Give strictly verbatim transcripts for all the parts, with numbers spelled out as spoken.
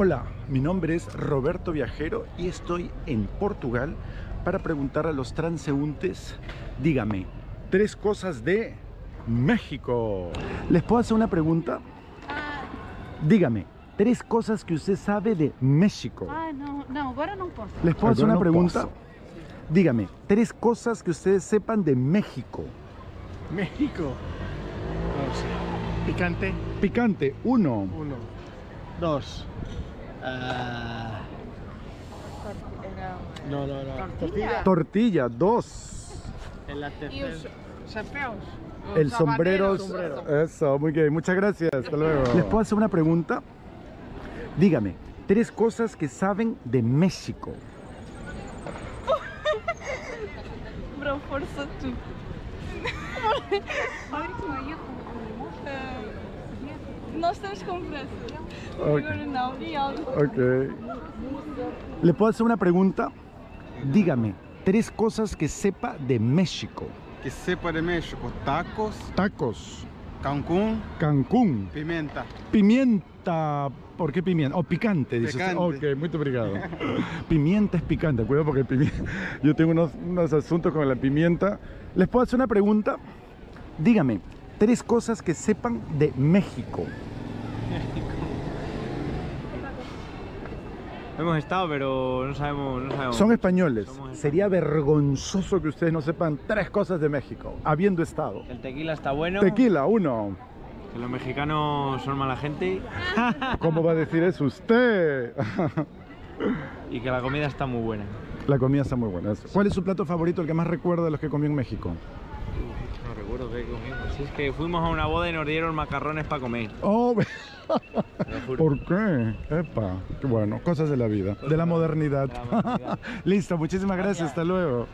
Hola, mi nombre es Roberto Viajero y estoy en Portugal para preguntar a los transeúntes, dígame, tres cosas de México. ¿Les puedo hacer una pregunta? Ah. Dígame, tres cosas que usted sabe de México. Ah, no, no, ahora no puedo. ¿Les puedo hacer una pregunta? Posso. Dígame, tres cosas que ustedes sepan de México. México. No sé. Picante. Picante, uno. Uno. Dos. Uh... No, no, no. Tortilla. Tortilla, dos. En la tercera. El, el sombrero. sombrero. Eso, muy bien. Muchas gracias. Hasta luego. ¿Les puedo hacer una pregunta? Dígame, tres cosas que saben de México. Bro, forza tú. No estamos con presa. Okay. ¿Le puedo hacer una pregunta? Dígame, tres cosas que sepa de México. Que sepa de México. Tacos. Tacos. Cancún. Cancún. Pimienta. Pimienta. ¿Por qué pimienta? O oh, picante, dices. Picante. Ok, muy obrigado. Pimienta es picante, cuidado porque pimienta. Yo tengo unos, unos asuntos con la pimienta. ¿Les puedo hacer una pregunta? Dígame, tres cosas que sepan de México. México. Hemos estado, pero no sabemos, no sabemos. Son españoles. Somos Sería españoles. Vergonzoso que ustedes no sepan tres cosas de México, habiendo estado. El tequila está bueno. Tequila, uno. Que los mexicanos son mala gente. ¿Cómo va a decir eso usted? Y que la comida está muy buena. La comida está muy buena. Eso. ¿Cuál es su plato favorito, el que más recuerda de los que comió en México? No recuerdo qué comí. Si es que fuimos a una boda y nos dieron macarrones para comer. Oh. ¿Por qué? Epa, bueno, cosas de la vida, de la modernidad. De la modernidad. Listo, muchísimas gracias. gracias, hasta luego.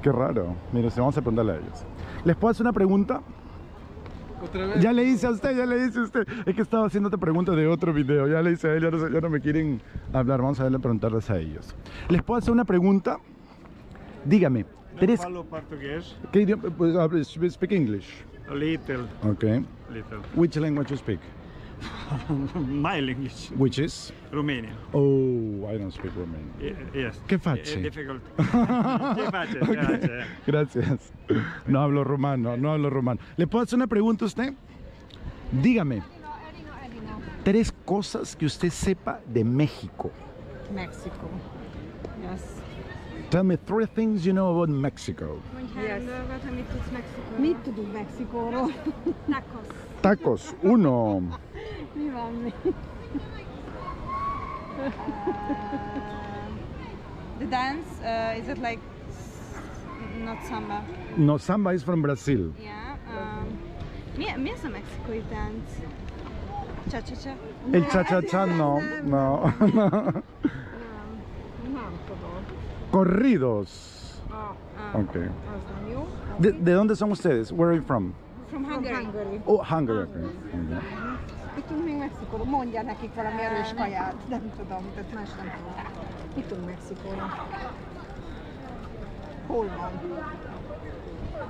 Qué raro, mire, vamos a preguntarle a ellos. ¿Les puedo hacer una pregunta? ¿Otra vez? Ya le hice a usted, ya le hice a usted. Es que estaba haciéndote preguntas de otro video, ya le hice a él, ya no, ya no me quieren hablar, vamos a verle preguntarles a ellos. ¿Les puedo hacer una pregunta? Dígame, ¿tres? No hablo portugués. ¿Qué idioma? Speak English. A little. Okay. Little. Which language you speak? My language. Which is? Romanian. Oh, I don't speak Romanian. Yes. ¿Qué faccio? Difficult. ¿Qué faccio? Okay. Gracias. No hablo romano, no hablo romano. ¿Le puedo hacer una pregunta a usted? Dígame. Tres cosas que usted sepa de México. México. Yes. Tell me three things you know about Mexico. Yes. Me too, Mexico. Tacos. Tacos, uno. The dance, uh, is it like not samba? No, samba is from Brazil. Yeah. Um, me, me is a Mexican dance. Cha cha cha. El cha cha cha no, no. no. Corridos. Oh, um, okay. ¿De, ¿De dónde son ustedes? Where are you from? From Hungary. From Hungary. Oh, Hungary. Okay. Ittunk még Mexikóra. Mondjál nekik valami erős kaját. Nem tudom, tehát más nem tudom. Ittunk Mexikóra. Hol van?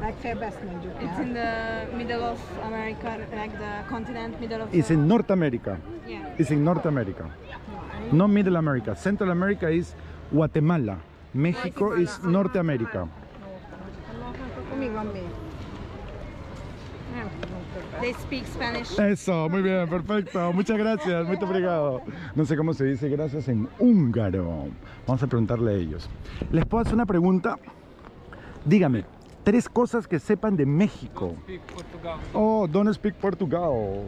Legfeljebb ezt mondjuk el. It's in the middle of America, like the continent, middle of... It's in North America. Yeah. It's in North America. No Middle America. Central America is Guatemala. México is North America. They speak Spanish. Eso, muy bien, perfecto. Muchas gracias, muy obrigado. No sé cómo se dice gracias en húngaro. Vamos a preguntarle a ellos. ¿Les puedo hacer una pregunta? Dígame, tres cosas que sepan de México. Oh, don't speak Portugal.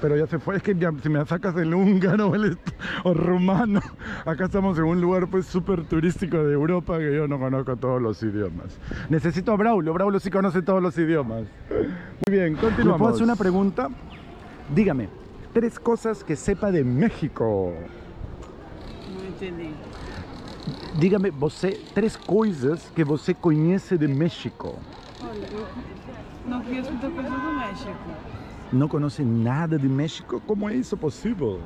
Pero ya se fue, es que ya, si me sacas el húngaro el, o rumano, acá estamos en un lugar pues súper turístico de Europa que yo no conozco todos los idiomas. Necesito a Braulio, Braulio sí conoce todos los idiomas. Muy bien, continuamos. ¿Me puedo hacer una pregunta? Dígame, tres cosas que sepa de México. No entendí. Dígame, você, tres coisas que você conhece de México. No conozco muchas cosas de México. ¿No conoce nada de México? ¿Cómo es eso posible?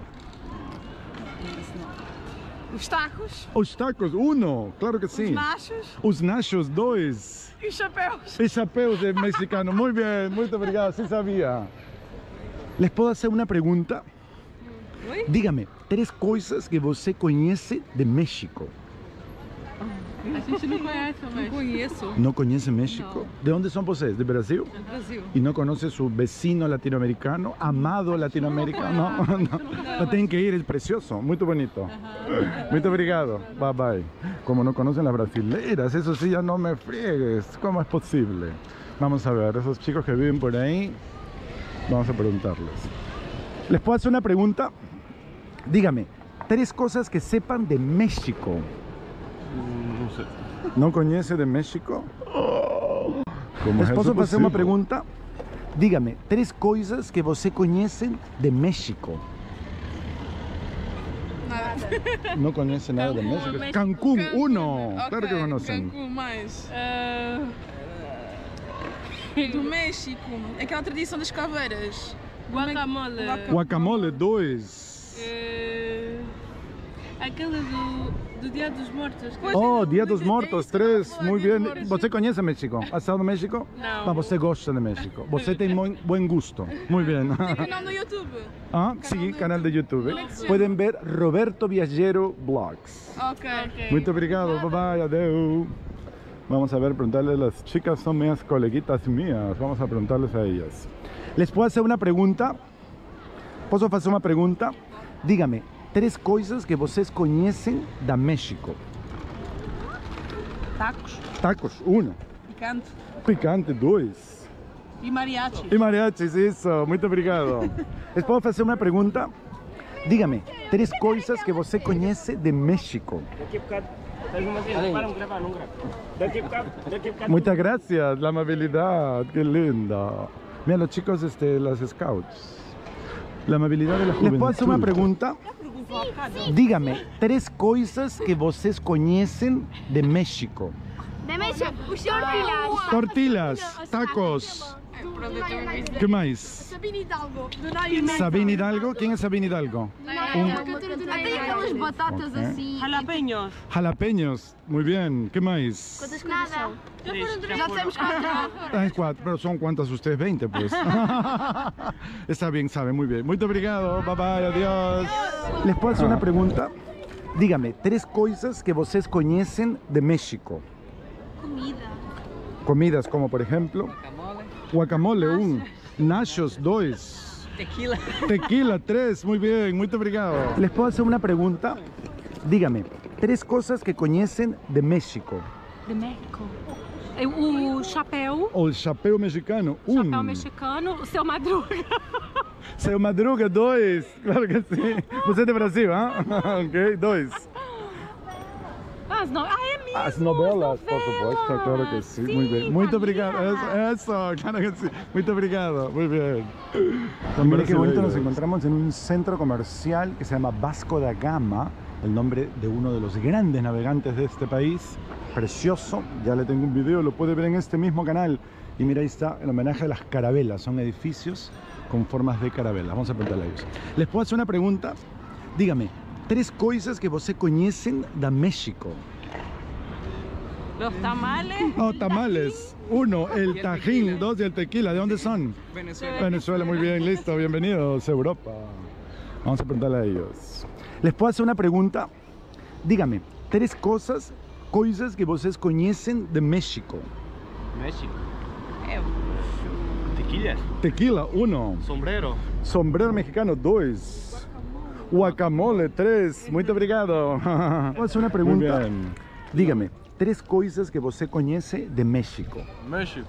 Los tacos. Los tacos, uno, claro que sí. Los nachos. Los nachos, dos. Y chapeos. Y chapeos de mexicano, muy bien, muy obrigado, sí sabía. ¿Les puedo hacer una pregunta? Dígame, três coisas que você conhece de México. A gente não conhece o México. Não conheço. Não conhece México? Não. De onde são vocês? De Brasil? Do Brasil. E não conhece seu vecino latino-americano, amado latino-americano? Não, não, não. não. Tem que ir, é precioso, muito bonito. Uh-huh. Muito obrigado, bye bye. Como não conhecem as brasileiras, isso sim, já não me friegues, como é possível? Vamos a ver, esos chicos que viven por ahí, vamos a preguntarles. ¿Les puedo hacer una pregunta? Dígame, tres cosas que sepan de México. No sé. ¿No conoce de México? ¿Les puedo hacer una pregunta? Dígame, tres cosas que você conhecen de México. Nada. No conoce nada de México. México. Cancún, Cancún, uno. Okay. Claro que conocen. Cancún más. Uh... Do México. Aquela tradição das caveiras. Guacamole. Guacamole, dois. É... Aquela do, do Dia dos Mortos. Que oh, Dia dos Mortos, três. Muito bem. Você conhece México? Assado no México? Não. Mas você gosta de México. Você tem bom gosto. Muito bem. Tem canal no YouTube. Ah, canal sim, do YouTube. Canal de YouTube. Podem ver Roberto Viajero Vlogs. Ok. okay. Muito obrigado. Bye bye. Adeus. Vamos a ver, preguntarles. Las chicas son mías, coleguitas mías. Vamos a preguntarles a ellas. ¿Les puedo hacer una pregunta? ¿Puedo hacer una pregunta? Dígame, tres cosas que vocês conhecem de México. Tacos. Tacos, uno. Picante. Picante, dos. Y mariachis. Y mariachis, eso. Muito obrigado. ¿Les puedo hacer una pregunta? Dígame, tres cosas que você conhece de México. Muchas gracias, la amabilidad, qué linda. Mira los chicos, este, las scouts. La amabilidad de la juventud. ¿Les puedo hacer una pregunta? Sí, dígame, sí. Tres cosas que vocês conocen de México. De México, tortillas. Tortillas, tacos. ¿Qué más? Sabine Hidalgo. Sabine Hidalgo, ¿quién es Sabine Hidalgo? Unos batatas okay. así. Jalapeños. Jalapeños, muy bien. ¿Qué más? ¿Cuántas nada. Ya sabemos cuatro. cuatro. Pero son cuántas ustedes, veinte pues. Está bien, sabe, muy bien. Muy obrigado, bye bye, adiós. ¿Les puedo hacer una pregunta? Dígame, tres cosas que vocês conocen de México. Comida. Comidas como por ejemplo. Guacamole, un. Nachos, dos. Tequila. Tequila, tres. Muy bien, muy obrigado. ¿Les puedo hacer una pregunta? Dígame, tres cosas que conocen de México. De México. El chapéu. O el chapéu mexicano, un. O chapéu mexicano, o Seu Madruga. Seu Madruga, dos. Claro que sí. Usted es de Brasil, ¿ah? ¿Eh? Ok, dos. As no... ah, é mesmo, as novelas, por supuesto, claro que sí. Sim, muito bem. Muito obrigado. Eso, eso, claro que sí. Muito obrigado. Muy bien. Mire qué bonito, nos encontramos en un centro comercial que se llama Vasco da Gama, el nombre de uno de los grandes navegantes de este país. Precioso. Ya le tengo un video, lo puede ver en este mismo canal. Y mira, ahí está el homenaje a las carabelas. Son edificios con formas de carabelas. Vamos a preguntarle a ellos. ¿Les puedo hacer una pregunta? Dígame. Tres cosas que você conhecem de México. Los tamales. Los tamales. Uno, el tajín, dos y el tequila. ¿De dónde son? Venezuela. Venezuela, muy bien, listo. Bienvenidos a Europa. Vamos a preguntarle a ellos. ¿Les puedo hacer una pregunta? Dígame, tres cosas, cosas que vocês conhecem de México. México. Tequila. Tequila, uno. Sombrero. Sombrero mexicano, dos. Guacamole, tres. Muy obrigado. Vou fazer uma pergunta. Dígame, tres coisas que você conhece de México. México.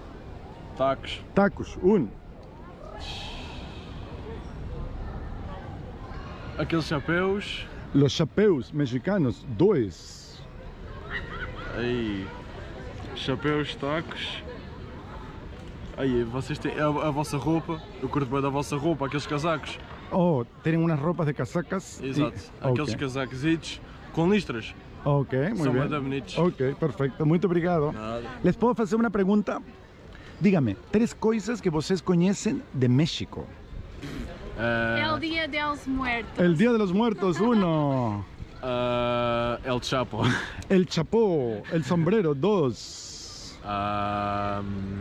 Tacos. Tacos, um. Aqueles chapéus. Los chapéus mexicanos, dois. Aí. Chapéus, tacos. Aí, vocês têm a, a vossa roupa. Eu curto bem da vossa roupa, aqueles casacos. Oh, tienen unas ropas de casacas. Exacto, y... aquellos okay. casacos con listras. Ok, muy Son bien. Ok, perfecto, muy obrigado. Nada. ¿Les puedo hacer una pregunta? Dígame, tres cosas que vocês conocen de México. Uh... El Día de los Muertos. El Día de los Muertos, uno. Uh, el Chapo. El Chapo, el sombrero, dos. Um,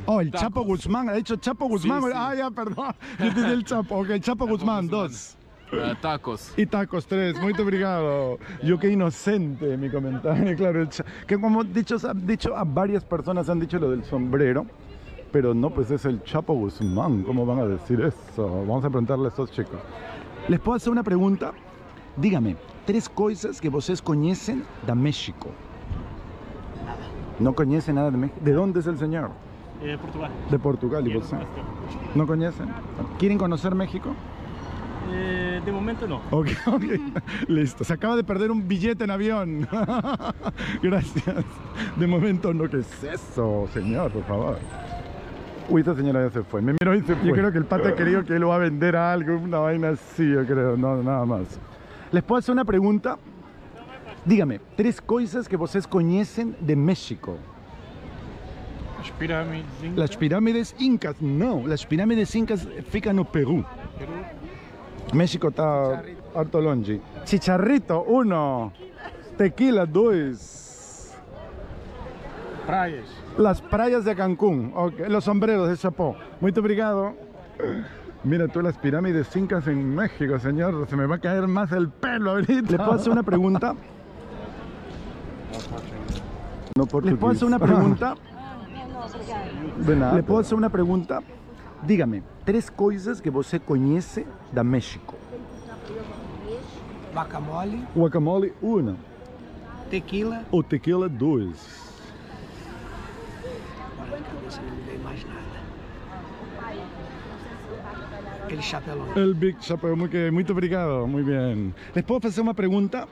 oh, el tacos. Chapo Guzmán, ha dicho Chapo Guzmán, sí, sí. ah ya, perdón, yo dije el Chapo, ok, Chapo, Chapo Guzmán, Guzmán, dos. Uh, tacos. Y tacos tres, muy obrigado. Yo qué inocente mi comentario, claro. El que como dicho, han dicho a varias personas, han dicho lo del sombrero, pero no, pues es el Chapo Guzmán, ¿cómo van a decir eso? Vamos a preguntarle a estos chicos. ¿Les puedo hacer una pregunta? Dígame, tres cosas que vocês conocen de México. No conocen nada de México. ¿De dónde es el señor? De Portugal. De Portugal, ¿y vos? ¿No conocen? ¿Quieren conocer México? Eh, de momento no. Ok, ok. Listo. Se acaba de perder un billete en avión. Gracias. De momento no. ¿Qué es eso, señor? Por favor. Uy, esta señora ya se fue. Me miró y se fue. Yo creo que el pata ha querido que él lo va a vender a algo. Una vaina así, yo creo. No, nada más. ¿Les puedo hacer una pregunta? Dígame, tres cosas que vocês conocen de México. Las pirámides incas. Las pirámides incas. No, las pirámides incas fican en Perú. Perú. México está harto longe. Chicharrito, uno. Tequila, dos. Praias. Las playas de Cancún. Okay. Los sombreros de Chapo. Muy obrigado. Mira tú las pirámides incas en México, señor. Se me va a caer más el pelo ahorita. ¿Le puedo hacer una pregunta? No, ¿les puedo hacer una pregunta? De nada. ¿Le puedo hacer una pregunta? Dígame, tres cosas que você conhece de México. Guacamole. Guacamole, uno. Tequila. O tequila, dos. Agora na cabeça não vem mais nada. Aquele chapéu. El Big Chapéu, muy bien, muito obrigado, muy bien. ¿Les puedo hacer una pregunta?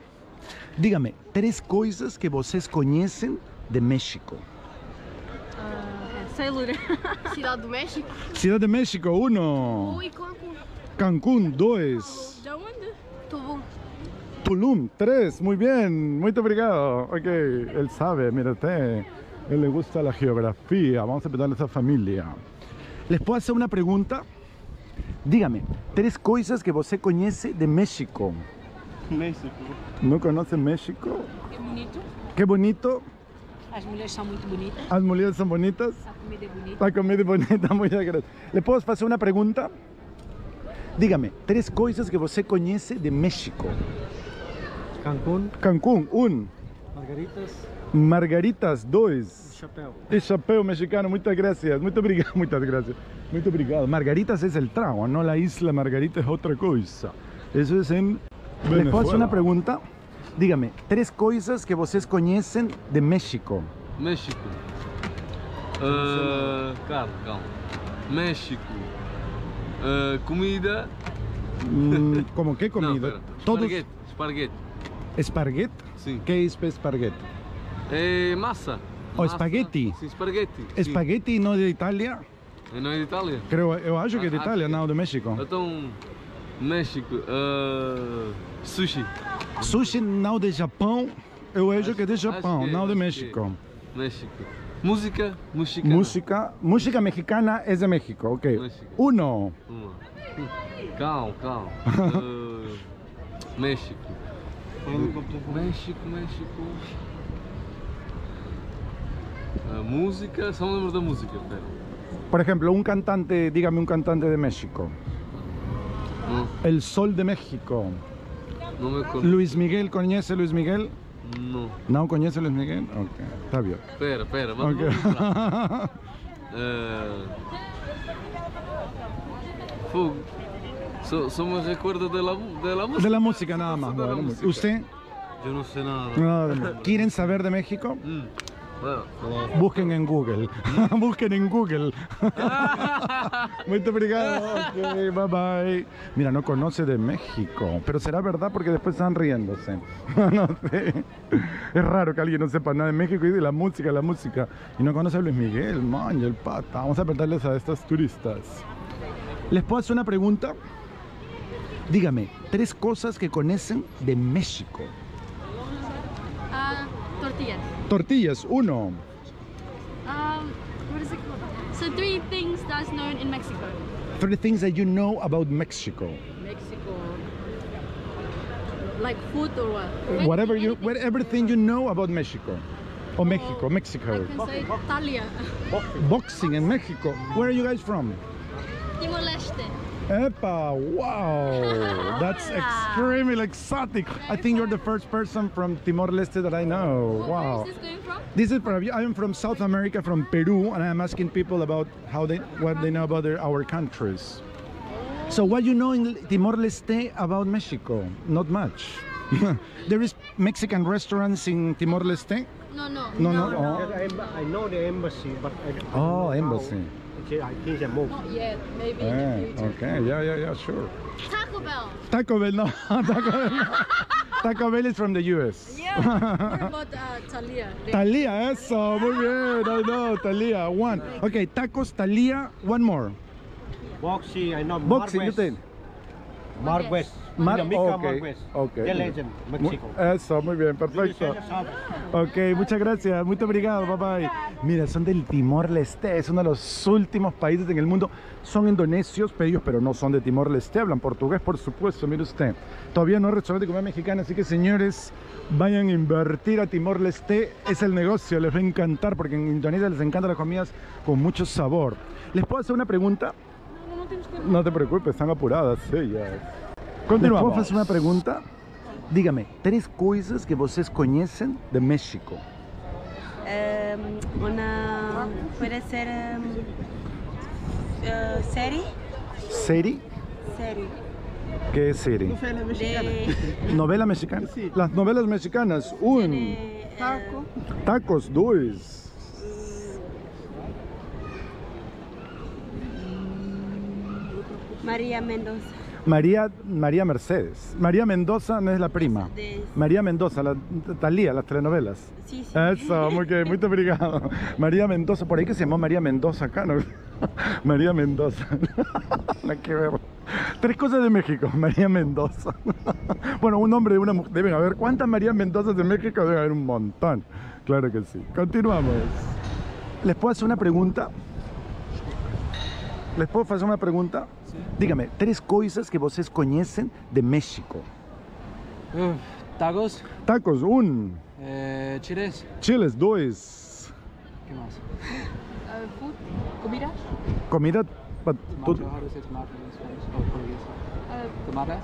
Dígame, tres cosas que vocês conhecem de México. Ciudad de México. Ciudad de México, uno. Uy, Cancún. Cancún, dos. ¿De dónde? Tulum. Tulum, tres. Muy bien, muy obrigado. Ok, él sabe, mírate. Él le gusta la geografía. Vamos a pedirle a esa familia. ¿Les puedo hacer una pregunta? Dígame, tres cosas que você conoce de México. México. ¿No conoce México? Qué bonito. Qué bonito. Las mujeres son muy bonitas. Las mujeres son bonitas. La comida es bonita. La comida es bonita, muchas gracias. ¿Le puedo hacer una pregunta? Dígame, tres cosas que usted conoce de México. Cancún. Cancún, un. Margaritas. Margaritas, dos. Y chapéu. Y chapéu mexicano, muchas gracias. Muy obrigado, muchas gracias. Muy obrigado. Margaritas es el trago, no la isla Margarita es otra cosa. Eso es en Venezuela. ¿Le puedo hacer una pregunta? Dígame, tres cosas que vocês conhecem de México. México. Uh, calma, calma. México. Uh, comida. Mm, ¿Cómo qué comida? No, esparguete. Esparguete. ¿Esparguete? Sí. ¿Qué es esparguete? Eh, masa. ¿O oh, espagueti? Sí, espagueti. ¿Espagueti sí. No de Italia? No de Italia. Creo, yo acho que es de Italia, no de México. Entonces, México. Uh, sushi. Sushi não de Japão, eu acho que é de Japão, não de México. México. Música mexicana. Música, música mexicana é de México, ok. México. Uno. Uno. Calma, calma. uh, México. México, México. Uh, música, só me lembro da música. Pera. Por exemplo, um cantante, dígame um cantante de México. Uh. El Sol de México. No me con... Luis Miguel, ¿conoce Luis Miguel? No. ¿No conoce Luis Miguel? Ok, está bien. Espera, espera, vamos okay. a uh, so, Somos recuerdos de la, de la música. De la música nada más. Bueno, música. ¿Usted? Yo no sé nada. nada. nada. ¿Quieren saber de México? Mm. Bueno, no. Busquen en Google. Busquen en Google. Muy obrigado. Okay, bye bye. Mira, no conoce de México. Pero será verdad porque después están riéndose. No sé. Es raro que alguien no sepa nada de México y de la música, la música. Y no conoce a Luis Miguel, man, y el pata. Vamos a preguntarles a estos turistas. ¿Les puedo hacer una pregunta? Dígame, tres cosas que conocen de México. Uh, tortillas. Tortillas, uno. Um, what is it called? So three things that's known in Mexico. Three things that you know about Mexico. Mexico. Like food or what? When Whatever you, what, everything you know about Mexico. Or oh, Mexico, Mexico. I can say Italia. Boxing in Mexico. Where are you guys from? Timor-Leste. Epa, wow, that's extremely exotic. I think you're the first person from Timor-Leste that I know. Wow. Where is this going from? This is from, I'm from South America, from Peru, and I'm asking people about how they, what they know about their, our countries. So what you know in Timor-Leste about Mexico? Not much. There is Mexican restaurants in Timor-Leste? No, no. No, no, no. no. Yes, I, I know the embassy, but I don't Oh, know embassy. How. I think they moved. Not yet, maybe yeah, in the future. Okay, yeah, yeah, yeah, sure. Taco Bell. Taco Bell, no. Taco Bell, no. Taco Bell is from the U S. Yeah, what about uh, Thalia? Thalia, eso, muy bien, I know, Thalia, one. Okay, tacos, Thalia, one more. Boxing, I know, Boxing, you think? Margues. Mar okay, okay. The legend, México. Eso, muy bien, perfecto. Ok, muchas gracias, muy obrigado, bye bye. Mira, son del Timor-Leste, es uno de los últimos países en el mundo. Son indonesios, ellos, pero no son de Timor-Leste, hablan portugués, por supuesto, mire usted. Todavía no es restaurante de comida mexicana, así que señores, vayan a invertir a Timor-Leste, es el negocio, les va a encantar, porque en Indonesia les encantan las comidas con mucho sabor. ¿Les puedo hacer una pregunta? No te preocupes, están apuradas ellas. Continuamos. ¿Puedo hacer una pregunta? Dígame, tres cosas que vocês conhecem de México. Um, una... puede ser... Um, uh, serie. ¿Serie? Serie. ¿Qué es serie? Novela mexicana. De... ¿Novela mexicana? Sí. Las novelas mexicanas. Un... De, uh... Taco. Tacos, dos. María Mendoza. María, María Mercedes. María Mendoza no es la prima. De... María Mendoza, la Thalía, las telenovelas. Sí, sí. Eso, muy bien, muy obrigado. María Mendoza, por ahí que se llamó María Mendoza acá, ¿no? María Mendoza. La que ver. Tres cosas de México, María Mendoza. Bueno, un hombre y una mujer. Deben haber, ¿cuántas María Mendozas de México? Deben haber un montón. Claro que sí. Continuamos. ¿Les puedo hacer una pregunta? ¿Les puedo hacer una pregunta? Sí. Dígame, tres cosas que vocês conhecem de México. Uh, tacos. Tacos, un. Eh, chiles. Chiles, dos. ¿Qué más? Uh, food. Comida. Comida. Tomate. Tomate.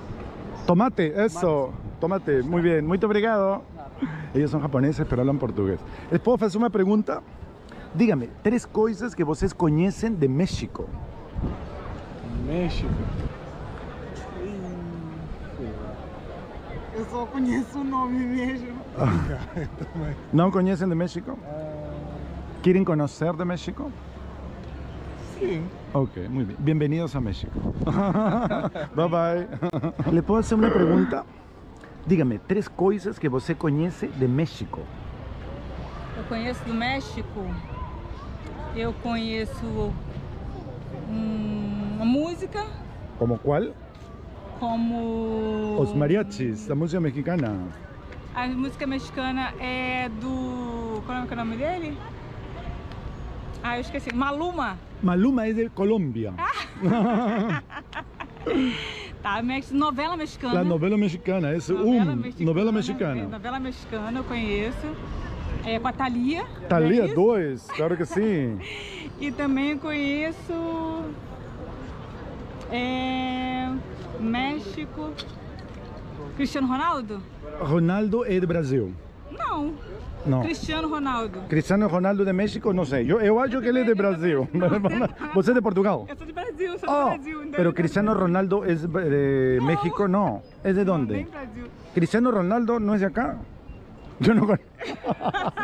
Tomate, eso. Tomate, muy bien. Muy obrigado. Ellos son japoneses, pero hablan portugués. ¿Les puedo hacer una pregunta? Dígame, tres cosas que vocês conhecem de México. México. Yo solo conozco un nombre México. ¿No conocen de México? ¿Quieren conocer de México? Sí. Ok, muy bien. Bienvenidos a México. Bye bye. ¿Le puedo hacer una pregunta? Dígame, tres cosas que usted conoce de México. Yo conozco de México. Yo conozco... Um... música. ¿Como cuál? Como... Os mariachis, la música mexicana. La música mexicana es do... ¿Cuál es el nombre de él? Ah, yo esqueci. Maluma. Maluma es de Colombia. Ah. Tá, novela mexicana. La novela mexicana, es novela un... Mexicana, novela mexicana. Novela mexicana, eu conheço. É com a Thalia. Thalia, dois, claro que sim. E também conheço... Eh, México. Cristiano Ronaldo? Ronaldo es de Brasil. No. no. Cristiano Ronaldo. Cristiano Ronaldo de México, no sé. Yo, yo acho que él es de Brasil. ¿Vos es de Portugal? Yo soy de Brasil, soy oh, de Brasil. Pero de Brasil. Cristiano Ronaldo es de no. México, no. ¿Es de dónde? No, Brasil. Cristiano Ronaldo no es de acá. Yo no conozco.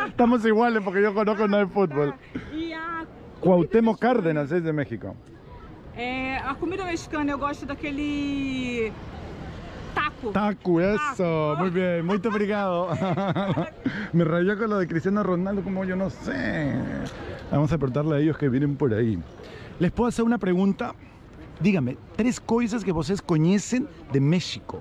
Estamos iguales porque yo conozco ah, nada de fútbol. Y a... Cuauhtémoc Cárdenas es de México. Eh, a comida mexicana, yo gosto daquele taco. Taco, eso, taco. Muy bien, muy obrigado. Me rayó con lo de Cristiano Ronaldo, como yo no sé. Vamos a preguntarle a ellos que vienen por ahí. ¿Les puedo hacer una pregunta? Dígame, tres cosas que vocês conocen de México.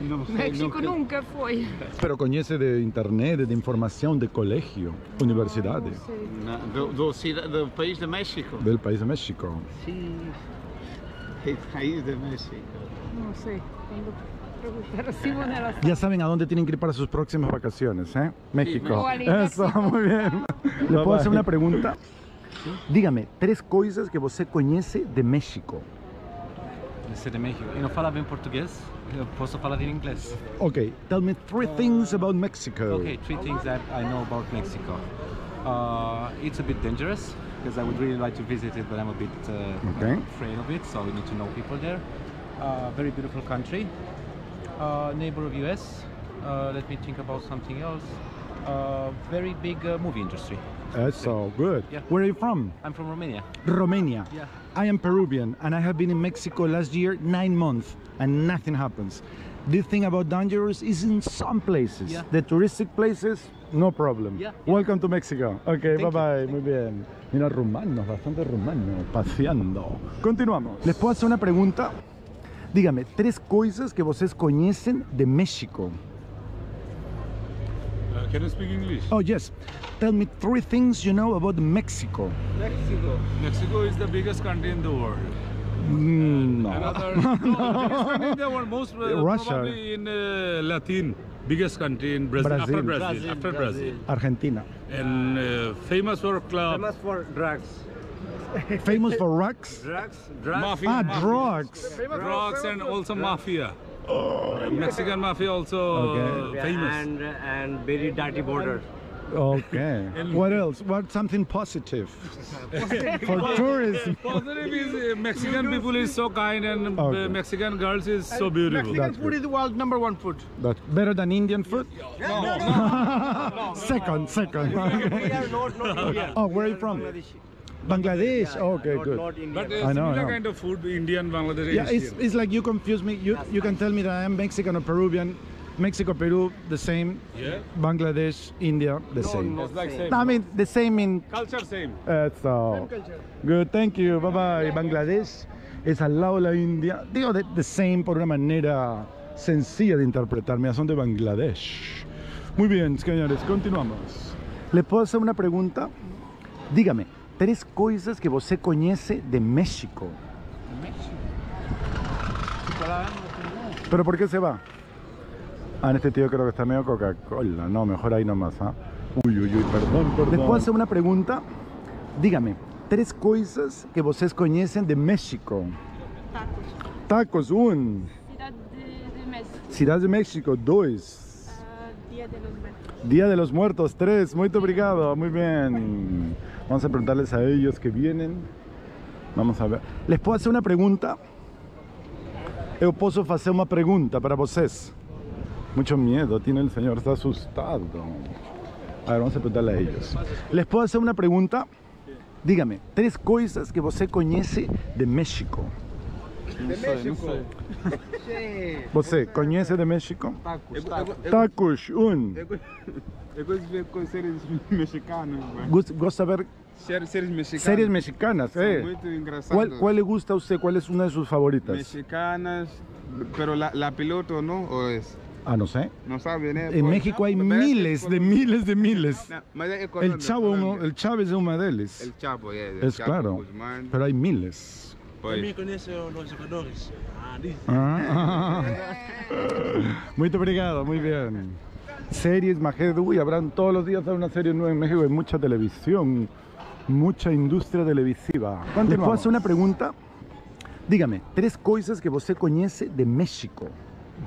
No sé, México no, nunca fue. Pero conoce de internet, de información, de colegio, no, universidades. No sé. no, del país de México. Del país de México. Sí, el país de México. No sé, ya saben a dónde tienen que ir para sus próximas vacaciones, ¿eh? México. Sí, eso, México. Muy bien. ¿Le puedo hacer una pregunta? Dígame, tres cosas que usted conoce de México. Leste de México. Y no fala bien portugués, puedo hablar en inglés. Okay, tell me three uh, things about Mexico. Okay, three things that I know about Mexico. Uh, it's a bit dangerous because I would really like to visit it, but I'm a bit uh, okay. afraid of it, so we need to know people there. Uh, very beautiful country. Uh, neighbor of U S. Uh, let me think about something else. Uh, very big uh, movie industry. That's so good. Yeah. Where are you from? I'm from Romania. Romania. Yeah. I am Peruvian and I have been in Mexico last year, nine months, and nothing happens. The thing about dangerous is in some places. Yeah. The touristic places, no problem. Yeah. Welcome yeah. to Mexico. Okay, Thank bye you. bye. Thank Muy bien. Mira, rumanos, bastante rumanos, paseando. Continuamos. ¿Les puedo hacer una pregunta? Dígame, tres cosas que vocês conhecem de México. Can I speak English? Oh yes. Tell me three things you know about Mexico. Mexico. Mexico is the biggest country in the world. Mm, no. Another, no, no. Biggest country in the world, most uh, Russia. Probably in uh, Latin. Biggest country in Brazil. Brazil. After Brazil. Brazil. After Brazil. Argentina. And uh, famous for club. Famous for drugs. Famous for drugs. Drugs. Drugs. Mafia. Ah, drugs. Drugs, drugs, drugs and also drugs. Mafia. Oh, Mexican mafia also okay. famous and, and very dirty border. Okay. What else? What something positive for tourism? Positive is uh, Mexican people is so kind and okay. uh, Mexican girls is so beautiful. Mexican That's food good. is the world number one food. That's better than Indian food? Yeah. No. No, no, no, no. Second, second. We are not, not Indian. Oh, where are you from? Bangladesh, yeah, okay, not, good. Not but uh, I know, similar I know. kind of food, Indian, Bangladesh. Yeah, it's, it's like you confuse me. You you can tell me that I am Mexican or Peruvian. Mexico, Peru, the same. Yeah. Bangladesh, India, the no, same. No, it's like same. I mean, the same in culture, same. Uh, so same culture. Good, thank you. Bye bye. Bangladesh es al lado de la India. Digo the, the same por una manera sencilla de interpretar. Mira, son de Bangladesh. Muy bien, señores, continuamos. ¿Les puedo hacer una pregunta? Dígame. Tres cosas que você conhece de México. México. ¿Pero por qué se va? Ah, en este tío creo que está medio Coca-Cola. No, mejor ahí nomás. ¿eh? Uy, uy, uy, perdón, perdón. Les puedo hacer una pregunta. Dígame, tres cosas que vocês conhecem de México. Tacos. Tacos, un. Ciudad de, de México. Ciudad de México, dos. Uh, Día de los Muertos. Día de los Muertos, tres. Muy obrigado, muy bien. Vamos a preguntarles a ellos que vienen. Vamos a ver. ¿Les puedo hacer una pregunta? Eu posso fazer uma pregunta para vocês. Mucho miedo tiene el señor, está asustado. A ver, vamos a preguntarle a ellos. ¿Les puedo hacer una pregunta? Dígame, tres cosas que você conhece de México. De México. ¿Você conhece de México? Tacos. Un. Eu gosto de ver séries mexicanas. Gosta de ver séries mexicanas? Séries mexicanas, é. Muito engraçado. Qual lhe gusta a você? Qual é uma de suas favoritas? Mexicanas, pero la, la piloto, ¿no? ¿O es? Ah, no sé. No sabe, ¿no? En México hay miles de miles de miles. El Chapo, uno, el Chávez es uno de ellos. El Chapo, yeah, el es Chapo, claro. Guzmán. Pero hay miles. También conoce los jugadores. Ah, muy obrigado, muy bien. Series, Majedu, y habrán todos los días una serie nueva en México. Hay mucha televisión, mucha industria televisiva. ¿Les puedo hacer una pregunta? Dígame, tres cosas que usted conoce de México.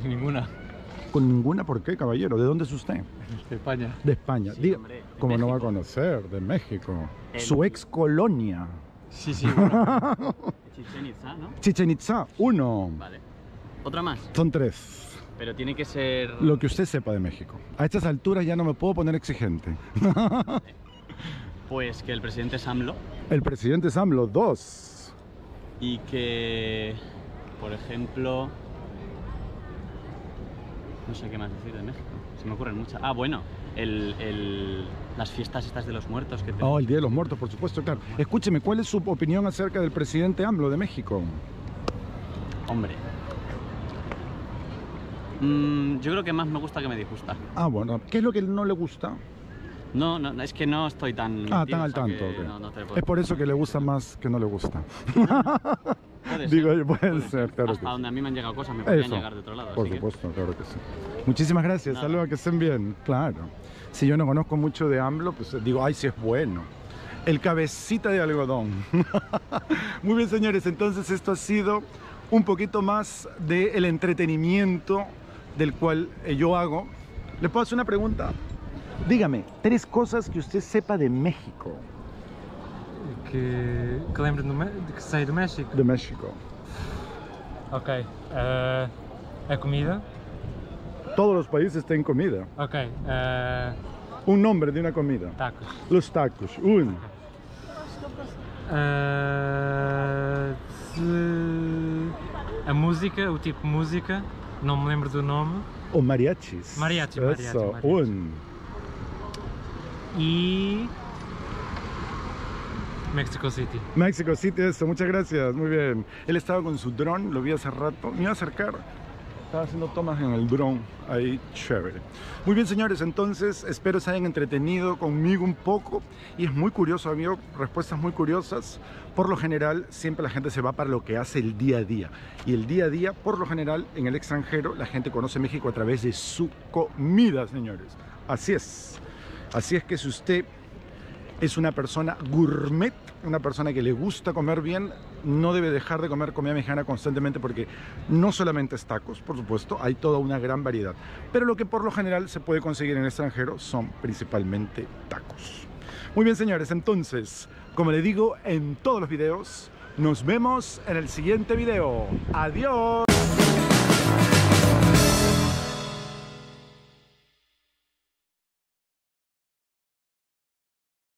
Ninguna. ¿Con ninguna? ¿Por qué, caballero? ¿De dónde es usted? De España. De España. Sí, dígame, de ¿cómo México. no va a conocer? De México. El... Su ex colonia. Sí, sí. Bueno. Chichen Itza, ¿no? Chichen Itza, uno. Vale. ¿Otra más? Son tres. Pero tiene que ser... Lo que usted sepa de México. A estas alturas ya no me puedo poner exigente. Pues que el presidente es AMLO. El presidente es AMLO, dos. Y que, por ejemplo... No sé qué más decir de México. Se me ocurren muchas. Ah, bueno, el, el, las fiestas estas de los muertos. Que tenemos. Oh, el Día de los Muertos, por supuesto, claro. Escúcheme, ¿cuál es su opinión acerca del presidente AMLO de México? Hombre... Yo creo que más me gusta que me disgusta. Ah, bueno. ¿Qué es lo que no le gusta? No, no es que no estoy tan... Ah, tan al tanto. Okay. No, no te puedo... Es por eso que le gusta más que no le gusta. ¿Puede Digo, ser? puede, puede ser, ser, claro. Hasta que donde sí. a mí me han llegado cosas, me podrían llegar de otro lado. Por así supuesto, que... claro que sí. Muchísimas gracias. Nada. Saludos, que estén bien. Claro. Si yo no conozco mucho de AMLO, pues digo, ay, si es bueno. El cabecita de algodón. Muy bien, señores. Entonces, esto ha sido... un poquito más del entretenimiento del cual yo hago. ¿Le puedo hacer una pregunta? Dígame, tres cosas que usted sepa de México. Que, que lembro de que sei do México? De México. Ok. Uh, a comida. Todos los países tienen comida. Ok. Uh, un nombre de una comida. Tacos. Los tacos. Un. Uh, de... A música, o tipo de música, no me lembro do nome. O mariachis. Mariachi, mariachi. Eso, mariachi. Un. Y... Mexico City. Mexico City, eso, muchas gracias, muy bien. Él estaba con su dron, lo vi hace rato, me iba a acercar. Estaba haciendo tomas en el dron, ahí chévere. Muy bien, señores, entonces espero se hayan entretenido conmigo un poco. Y es muy curioso, amigo, respuestas muy curiosas. Por lo general, siempre la gente se va para lo que hace el día a día. Y el día a día, por lo general, en el extranjero, la gente conoce México a través de su comida, señores. Así es. Así es que si usted... es una persona gourmet, una persona que le gusta comer bien, no debe dejar de comer comida mexicana constantemente porque no solamente es tacos, por supuesto, hay toda una gran variedad. Pero lo que por lo general se puede conseguir en el extranjero son principalmente tacos. Muy bien, señores, entonces, como le digo en todos los videos, nos vemos en el siguiente video. ¡Adiós!